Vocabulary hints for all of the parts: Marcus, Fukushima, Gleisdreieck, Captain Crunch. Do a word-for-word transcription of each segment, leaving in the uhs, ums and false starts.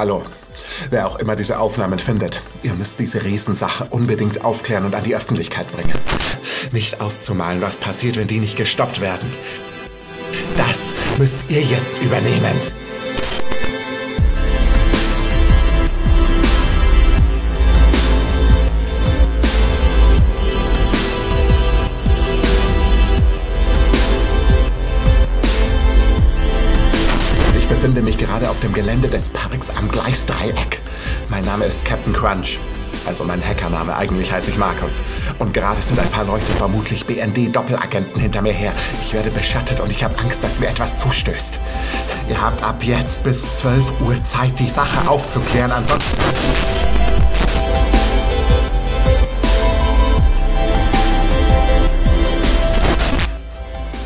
Hallo. Wer auch immer diese Aufnahmen findet, ihr müsst diese Riesensache unbedingt aufklären und an die Öffentlichkeit bringen. Nicht auszumalen, was passiert, wenn die nicht gestoppt werden. Das müsst ihr jetzt übernehmen. Ich befinde mich gerade auf dem Gelände des Parks am Gleisdreieck. Mein Name ist Captain Crunch, also mein Hackername. Eigentlich heiße ich Marcus. Und gerade sind ein paar Leute, vermutlich B N D-Doppelagenten, hinter mir her. Ich werde beschattet und ich habe Angst, dass mir etwas zustößt. Ihr habt ab jetzt bis zwölf Uhr Zeit, die Sache aufzuklären, ansonsten...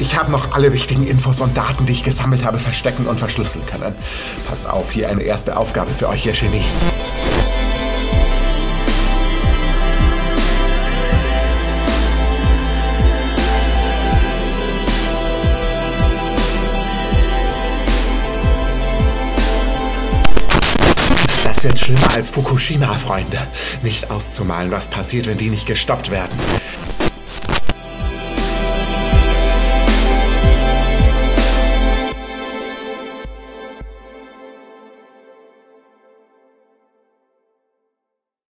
Ich habe noch alle wichtigen Infos und Daten, die ich gesammelt habe, verstecken und verschlüsseln können. Passt auf, hier eine erste Aufgabe für euch, ihr Genies. Das wird schlimmer als Fukushima, Freunde. Nicht auszumalen, was passiert, wenn die nicht gestoppt werden.